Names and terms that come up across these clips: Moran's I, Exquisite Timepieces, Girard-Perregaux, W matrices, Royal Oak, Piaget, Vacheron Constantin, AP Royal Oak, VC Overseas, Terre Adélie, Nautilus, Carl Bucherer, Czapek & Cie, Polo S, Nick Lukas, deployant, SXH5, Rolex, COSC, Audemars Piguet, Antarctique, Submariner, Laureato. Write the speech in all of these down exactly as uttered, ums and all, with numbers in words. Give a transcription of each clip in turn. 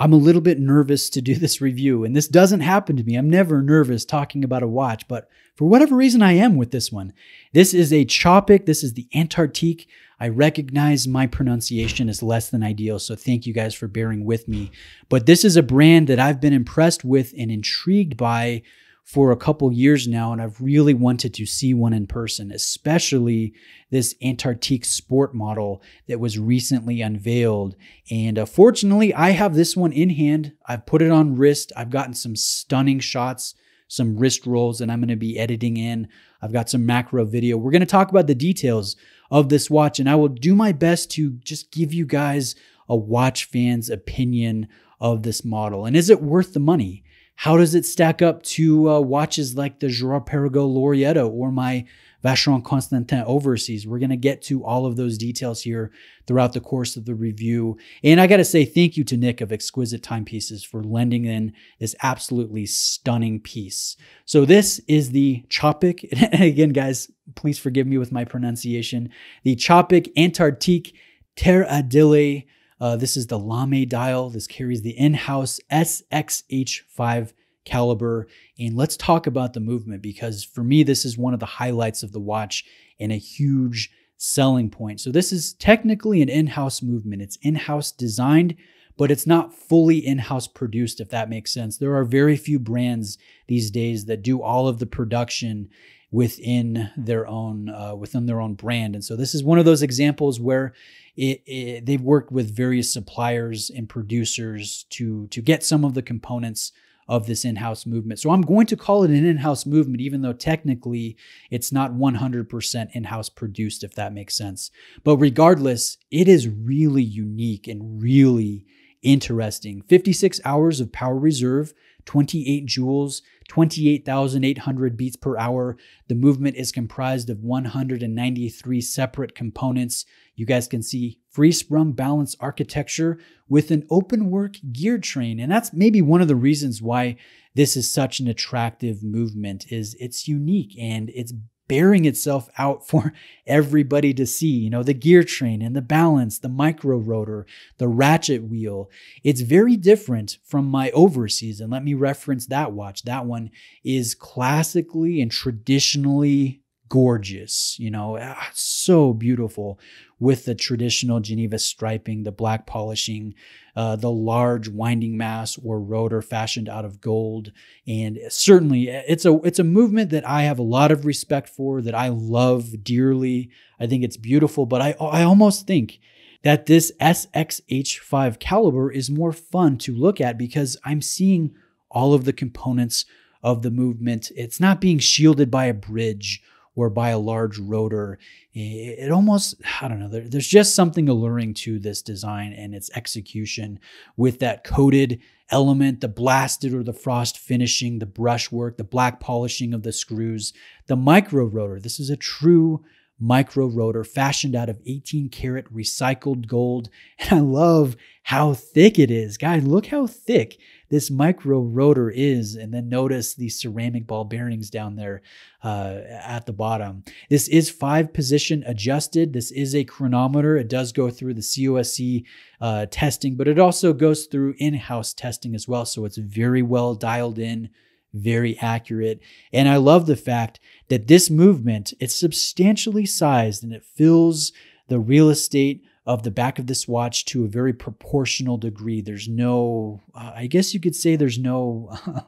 I'm a little bit nervous to do this review, and this doesn't happen to me. I'm never nervous talking about a watch, but for whatever reason, I am with this one. This is a Czapek. This is the Antarctique. I recognize my pronunciation is less than ideal, so thank you guys for bearing with me. But this is a brand that I've been impressed with and intrigued by for a couple years now, and I've really wanted to see one in person, especially this Antarctique Sport model that was recently unveiled. And uh, fortunately, I have this one in hand. I've put it on wrist. I've gotten some stunning shots, some wrist rolls that I'm going to be editing in. I've got some macro video. We're going to talk about the details of this watch, and I will do my best to just give you guys a watch fan's opinion of this model. And is it worth the money? How does it stack up to uh, watches like the Girard-Perregaux Laureato or my Vacheron Constantin Overseas? We're going to get to all of those details here throughout the course of the review. And I got to say thank you to Nick of Exquisite Timepieces for lending in this absolutely stunning piece. So this is the Czapek. And again, guys, please forgive me with my pronunciation. The Czapek Antarctique Terre Adélie. Uh, this is the Lame dial. This carries the in-house S X H five caliber. And let's talk about the movement, because for me, this is one of the highlights of the watch and a huge selling point. So this is technically an in-house movement. It's in-house designed, but it's not fully in-house produced, if that makes sense. There are very few brands these days that do all of the production within their own uh, within their own brand. And so this is one of those examples where it, it, they've worked with various suppliers and producers to, to get some of the components of this in-house movement. So I'm going to call it an in-house movement, even though technically it's not one hundred percent in-house produced, if that makes sense. But regardless, it is really unique and really interesting. fifty-six hours of power reserve, twenty-eight joules, twenty-eight thousand eight hundred beats per hour. The movement is comprised of one hundred ninety-three separate components. You guys can see free-sprung balance architecture with an open-work gear train. And that's maybe one of the reasons why this is such an attractive movement, is it's unique and it's bearing itself out for everybody to see. You know, the gear train and the balance, the micro rotor, the ratchet wheel. It's very different from my Overseas. And let me reference that watch. That one is classically and traditionally gorgeous, you know, ah, so beautiful with the traditional Geneva striping, the black polishing, uh, the large winding mass or rotor fashioned out of gold. And certainly it's a, it's a movement that I have a lot of respect for, that I love dearly. I think it's beautiful, but I, I almost think that this S X H five caliber is more fun to look at because I'm seeing all of the components of the movement. It's not being shielded by a bridge or by a large rotor. It almost, I don't know, there, there's just something alluring to this design and its execution with that coated element, the blasted or the frost finishing, the brushwork, the black polishing of the screws, the micro rotor. This is a true micro rotor fashioned out of eighteen karat recycled gold. And I love how thick it is. Guys, look how thick this micro rotor is. And then notice these ceramic ball bearings down there uh, at the bottom. This is five position adjusted. This is a chronometer. It does go through the C O S C uh, testing, but it also goes through in-house testing as well. So it's very well dialed in, very accurate. And I love the fact that this movement, it's substantially sized and it fills the real estate of the back of this watch to a very proportional degree. There's no, uh, I guess you could say there's no uh,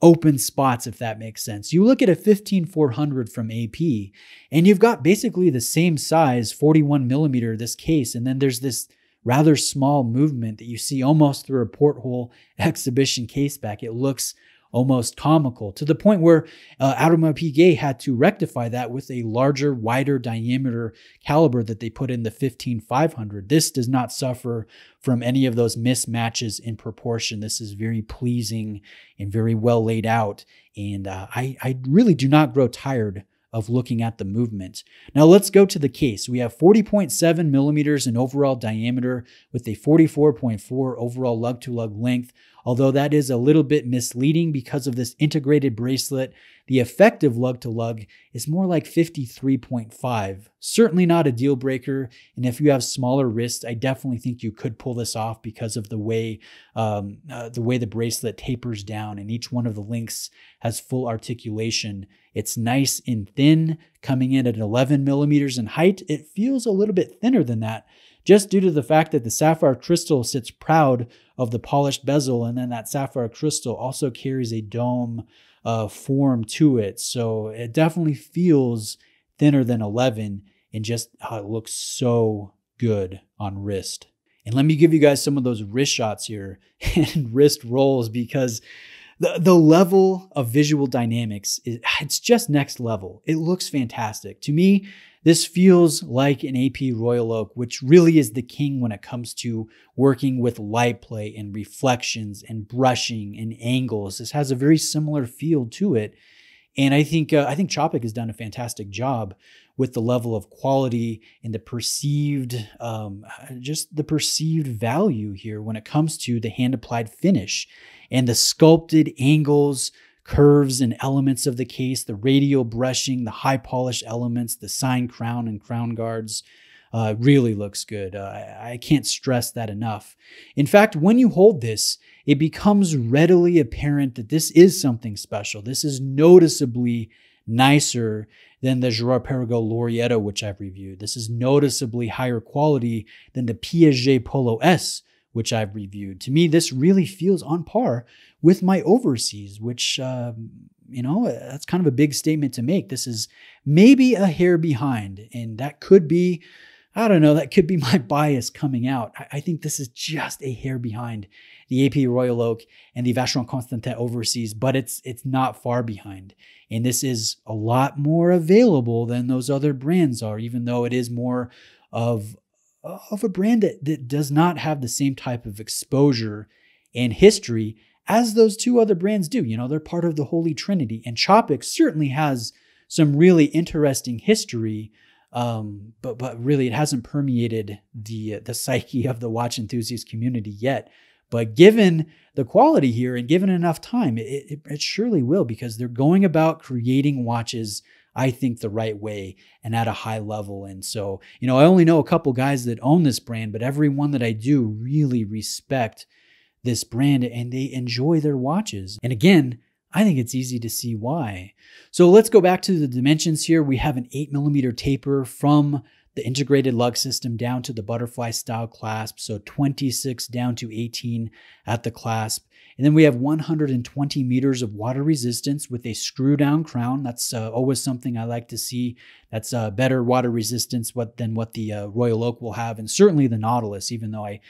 open spots, if that makes sense. You look at a fifteen four hundred from A P and you've got basically the same size, forty-one millimeter, this case. And then there's this rather small movement that you see almost through a porthole exhibition case back. It looks almost comical, to the point where uh, Audemars Piguet had to rectify that with a larger, wider diameter caliber that they put in the fifteen five hundred. This does not suffer from any of those mismatches in proportion. This is very pleasing and very well laid out. And uh, I, I really do not grow tired of looking at the movement. Now let's go to the case. We have forty point seven millimeters in overall diameter with a forty-four point four overall lug to lug length. Although that is a little bit misleading because of this integrated bracelet The effective lug-to-lug is more like fifty-three point five. Certainly not a deal breaker, and if you have smaller wrists, I definitely think you could pull this off because of the way um, uh, the way the bracelet tapers down, and each one of the links has full articulation. It's nice and thin, coming in at eleven millimeters in height. It feels a little bit thinner than that, just due to the fact that the sapphire crystal sits proud of the polished bezel, and then that sapphire crystal also carries a dome uh, form to it. So it definitely feels thinner than eleven, and just oh, it looks so good on wrist. And let me give you guys some of those wrist shots here and wrist rolls, because the, the level of visual dynamics, is, it's just next level. It looks fantastic. To me, this feels like an A P Royal Oak, which really is the king when it comes to working with light play and reflections and brushing and angles. This has a very similar feel to it. And I think uh, I think Czapek has done a fantastic job with the level of quality and the perceived, um, just the perceived value here when it comes to the hand-applied finish and the sculpted angles, curves, and elements of the case, the radial brushing, the high polish elements, the sign crown and crown guards. Uh, really looks good. Uh, I can't stress that enough. In fact, when you hold this, it becomes readily apparent that this is something special. This is noticeably nicer than the Girard-Perregaux Laureato, which I've reviewed. This is noticeably higher quality than the Piaget Polo S, which I've reviewed. To me, this really feels on par with my Overseas, which, um, you know, that's kind of a big statement to make. This is maybe a hair behind, and that could be, I don't know, that could be my bias coming out. I think this is just a hair behind the A P Royal Oak and the Vacheron Constantin Overseas, but it's it's not far behind. And this is a lot more available than those other brands are, even though it is more of, of a brand that, that does not have the same type of exposure and history as those two other brands do. You know, they're part of the Holy Trinity. And Czapek certainly has some really interesting history, Um, but, but really it hasn't permeated the, the psyche of the watch enthusiast community yet. But given the quality here and given enough time, it, it, it surely will, because they're going about creating watches, I think, the right way and at a high level. And so, you know, I only know a couple guys that own this brand, but everyone that I do really respect this brand, and they enjoy their watches. And again, I think it's easy to see why. So let's go back to the dimensions here. We have an eight millimeter taper from the integrated lug system down to the butterfly style clasp. So twenty-six down to eighteen at the clasp. And then we have one hundred twenty meters of water resistance with a screw down crown. That's uh, always something I like to see. That's uh, better water resistance what, than what the uh, Royal Oak will have. And certainly the Nautilus, even though I,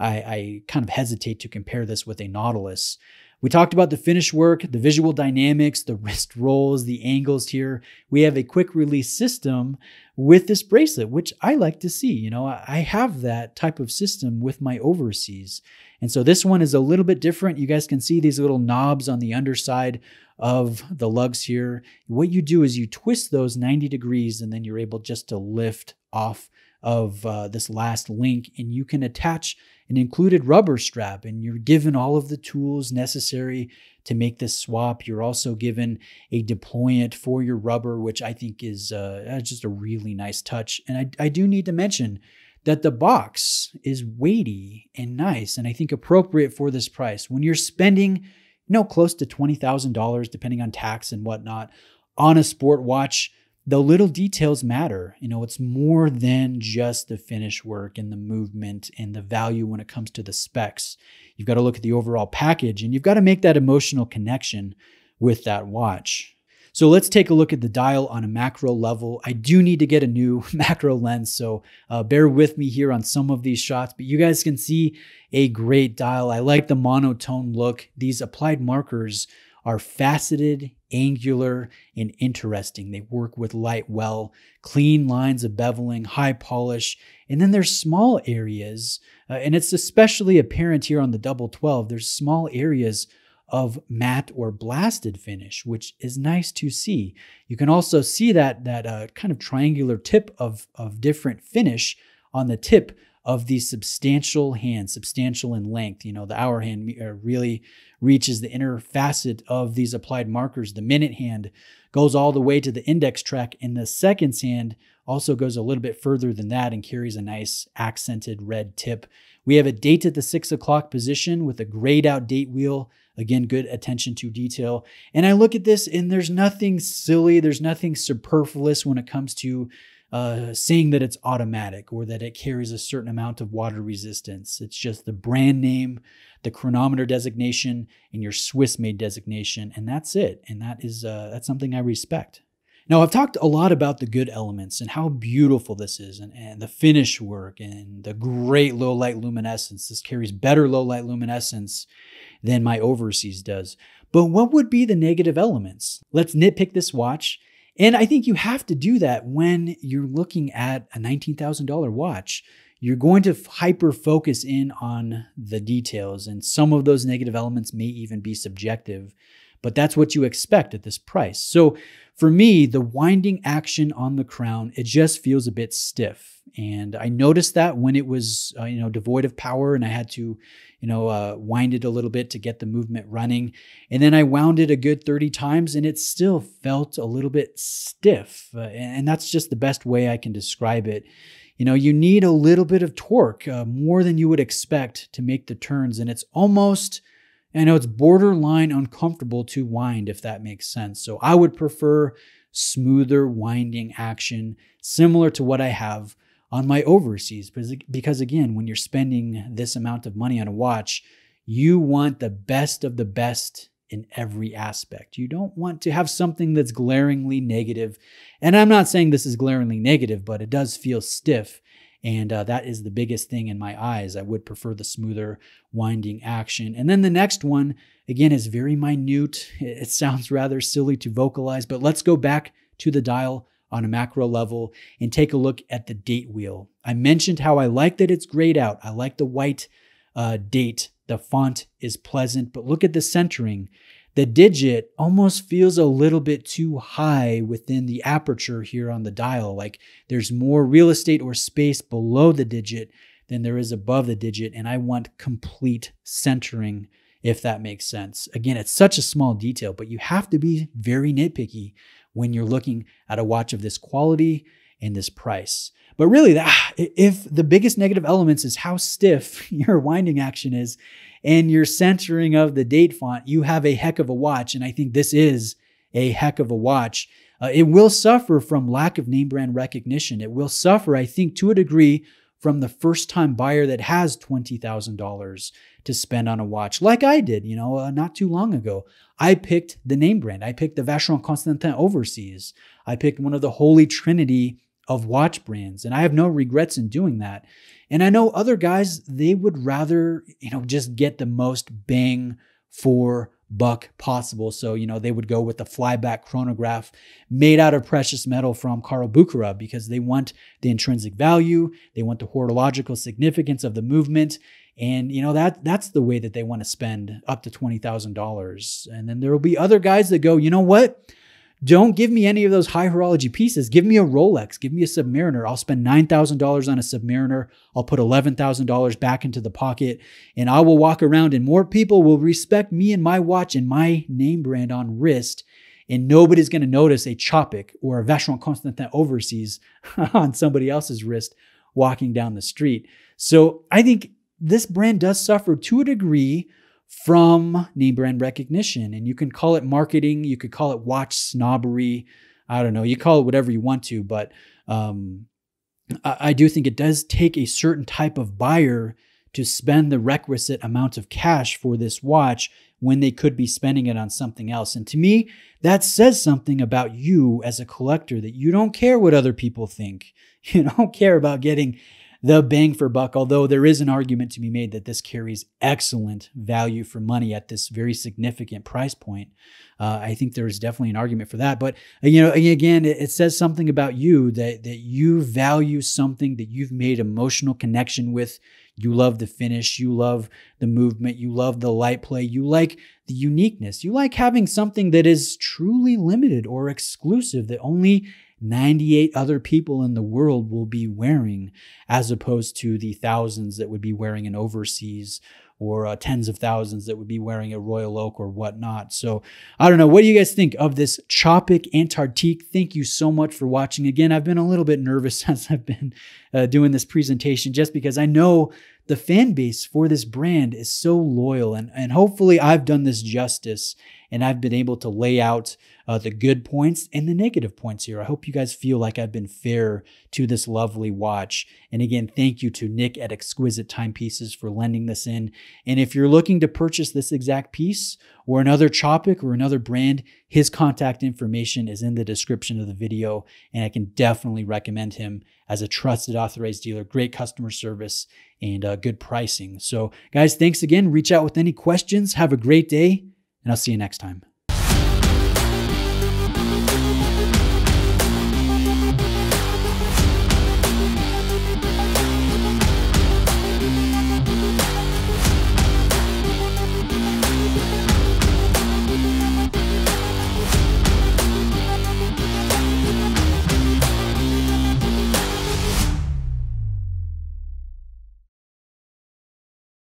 I, I kind of hesitate to compare this with a Nautilus. We talked about the finish work, the visual dynamics, the wrist rolls, the angles here. We have a quick release system with this bracelet, which I like to see. You know, I have that type of system with my Overseas. And so this one is a little bit different. You guys can see these little knobs on the underside of the lugs here. What you do is you twist those ninety degrees, and then you're able just to lift off of uh, this last link, and you can attach an included rubber strap, and you're given all of the tools necessary to make this swap. You're also given a deployant for your rubber, which I think is uh, just a really nice touch. And I, I do need to mention that the box is weighty and nice, and I think appropriate for this price. When you're spending, you know, close to twenty thousand dollars, depending on tax and whatnot, on a sport watch, the little details matter. You know, it's more than just the finish work and the movement and the value when it comes to the specs. You've got to look at the overall package, and you've got to make that emotional connection with that watch. So let's take a look at the dial on a macro level. I do need to get a new macro lens, so uh, bear with me here on some of these shots, but you guys can see a great dial. I like the monotone look. These applied markers are faceted, angular, and interesting. They work with light well, clean lines of beveling, high polish, and then there's small areas, uh, and it's especially apparent here on the double twelve, there's small areas of matte or blasted finish, which is nice to see. You can also see that, that uh, kind of triangular tip of, of different finish on the tip of these substantial hands, substantial in length. You know, the hour hand really reaches the inner facet of these applied markers. The minute hand goes all the way to the index track, and the seconds hand also goes a little bit further than that and carries a nice accented red tip. We have a date at the six o'clock position with a grayed out date wheel. Again, good attention to detail. And I look at this and there's nothing silly. There's nothing superfluous when it comes to uh, saying that it's automatic or that it carries a certain amount of water resistance. It's just the brand name, the chronometer designation, and your Swiss made designation. And that's it. And that is, uh, that's something I respect. Now, I've talked a lot about the good elements and how beautiful this is, and, and the finish work and the great low light luminescence. This carries better low light luminescence than my Overseas does. But what would be the negative elements? Let's nitpick this watch. And I think you have to do that when you're looking at a nineteen thousand dollar watch. You're going to hyper focus in on the details, and some of those negative elements may even be subjective. But that's what you expect at this price. So for me, the winding action on the crown, it just feels a bit stiff. And I noticed that when it was, uh, you know, devoid of power, and I had to, you know, uh, wind it a little bit to get the movement running. And then I wound it a good thirty times and it still felt a little bit stiff. Uh, and that's just the best way I can describe it. You know, you need a little bit of torque, uh, more than you would expect to make the turns. And it's almost, I know it's borderline uncomfortable to wind, if that makes sense. So I would prefer smoother winding action, similar to what I have on my Overseas. Because again, when you're spending this amount of money on a watch, you want the best of the best in every aspect. You don't want to have something that's glaringly negative. And I'm not saying this is glaringly negative, but it does feel stiff. And uh, that is the biggest thing in my eyes. I would prefer the smoother winding action. And then the next one, again, is very minute. It sounds rather silly to vocalize, but let's go back to the dial on a macro level and take a look at the date wheel. I mentioned how I like that it's grayed out. I like the white uh, date. The font is pleasant, but look at the centering. The digit almost feels a little bit too high within the aperture here on the dial, like there's more real estate or space below the digit than there is above the digit, and I want complete centering, if that makes sense. Again, it's such a small detail, but you have to be very nitpicky when you're looking at a watch of this quality and this price. But really, if the biggest negative elements is how stiff your winding action is and your centering of the date font, you have a heck of a watch. And I think this is a heck of a watch. Uh, it will suffer from lack of name brand recognition. It will suffer, I think, to a degree from the first time buyer that has twenty thousand dollars to spend on a watch, like I did, you know, uh, not too long ago. I picked the name brand. I picked the Vacheron Constantin Overseas. I picked one of the Holy Trinity of watch brands. And I have no regrets in doing that. And I know other guys, they would rather, you know, just get the most bang for buck possible. So, you know, they would go with the flyback chronograph made out of precious metal from Carl Bucherer, because they want the intrinsic value. They want the horological significance of the movement. And, you know, that that's the way that they want to spend up to twenty thousand dollars. And then there will be other guys that go, you know what? Don't give me any of those high horology pieces. Give me a Rolex. Give me a Submariner. I'll spend nine thousand dollars on a Submariner. I'll put eleven thousand dollars back into the pocket, and I will walk around and more people will respect me and my watch and my name brand on wrist. And nobody's going to notice a Czapek or a Vacheron Constantin Overseas on somebody else's wrist walking down the street. So I think this brand does suffer to a degree from name brand recognition. And you can call it marketing, you could call it watch snobbery, I don't know, you call it whatever you want to, but um, I, I do think it does take a certain type of buyer to spend the requisite amount of cash for this watch when they could be spending it on something else. And to me, that says something about you as a collector, that you don't care what other people think. You don't care about getting the bang for buck, although there is an argument to be made that this carries excellent value for money at this very significant price point. Uh, I think there is definitely an argument for that. But, you know, again, it, it says something about you, that, that you value something that you've made emotional connection with. You love the finish. You love the movement. You love the light play. You like the uniqueness. You like having something that is truly limited or exclusive that only ninety-eight other people in the world will be wearing, as opposed to the thousands that would be wearing an Overseas, or uh, tens of thousands that would be wearing a Royal Oak or whatnot. So I don't know. What do you guys think of this Czapek Antarctique? Thank you so much for watching. Again, I've been a little bit nervous as I've been uh, doing this presentation, just because I know the fan base for this brand is so loyal, and, and hopefully I've done this justice and I've been able to lay out uh, the good points and the negative points here. I hope you guys feel like I've been fair to this lovely watch. And again, thank you to Nick at Exquisite Timepieces for lending this in. And if you're looking to purchase this exact piece or another Czapek or another brand, his contact information is in the description of the video, and I can definitely recommend him as a trusted authorized dealer. Great customer service and uh, good pricing. So guys, thanks again. Reach out with any questions. Have a great day, and I'll see you next time.